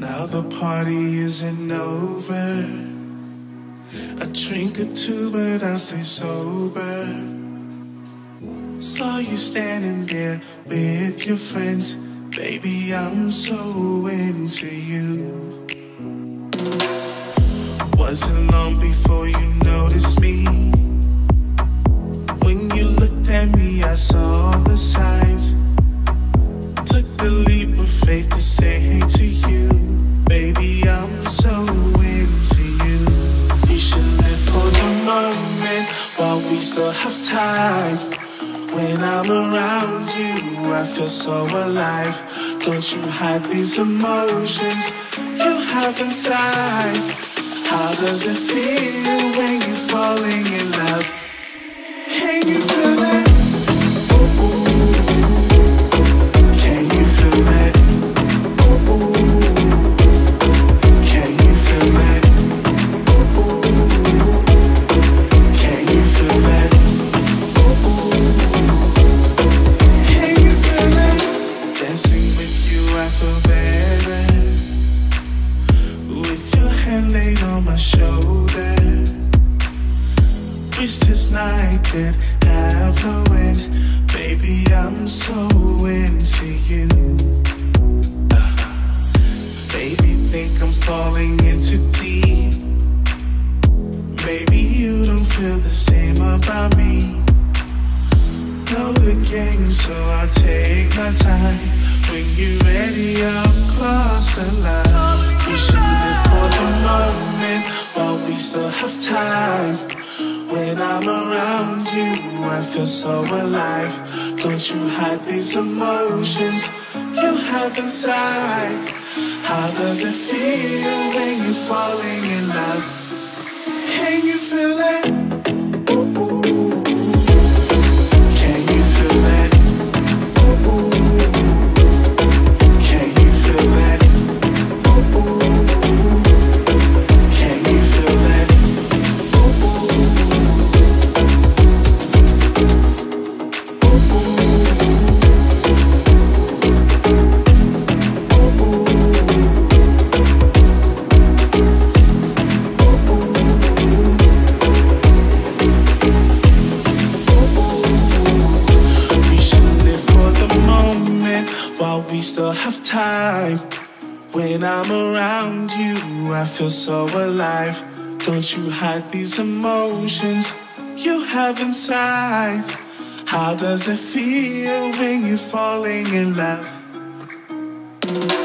Now the party isn't over. A drink or two, but I'll stay sober. Saw you standing there with your friends. Baby, I'm so into you. Wasn't long before you noticed me. When you looked at me, I saw the signs. Took the leap of faith to say to you, baby, I'm so into you. We should live for the moment while we still have time. When I'm around you, I feel so alive. Don't you hide these emotions you have inside. How does it feel when you're falling in love? Can you feel it? So alive, don't you hide these emotions you have inside. How does it feel when you're falling in love?